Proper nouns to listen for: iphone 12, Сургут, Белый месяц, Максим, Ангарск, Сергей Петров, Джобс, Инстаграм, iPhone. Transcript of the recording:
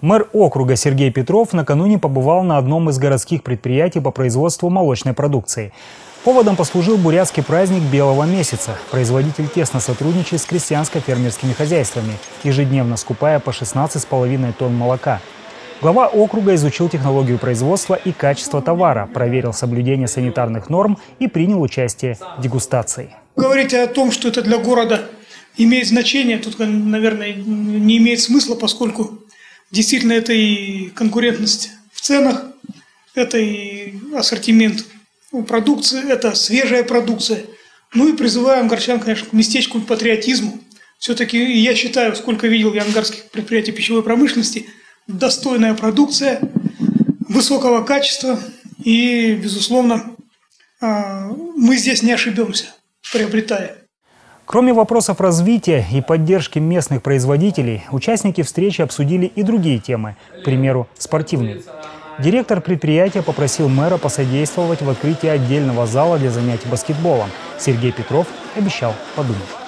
Мэр округа Сергей Петров накануне побывал на одном из городских предприятий по производству молочной продукции. Поводом послужил бурятский праздник Белого месяца. Производитель тесно сотрудничает с крестьянско-фермерскими хозяйствами, ежедневно скупая по 16,5 тонн молока. Глава округа изучил технологию производства и качество товара, проверил соблюдение санитарных норм и принял участие в дегустации. Вы говорите о том, что это для города имеет значение, тут, наверное, не имеет смысла, поскольку действительно это и конкурентность в ценах, это и ассортимент продукции, это свежая продукция. Ну и призываем горчан, конечно, к местечку патриотизму. Все-таки я считаю, сколько видел я ангарских предприятий пищевой промышленности, достойная продукция, высокого качества, и, безусловно, мы здесь не ошибемся, приобретая. Кроме вопросов развития и поддержки местных производителей, участники встречи обсудили и другие темы, к примеру, спортивные. Директор предприятия попросил мэра посодействовать в открытии отдельного зала для занятий баскетболом. Сергей Петров обещал подумать.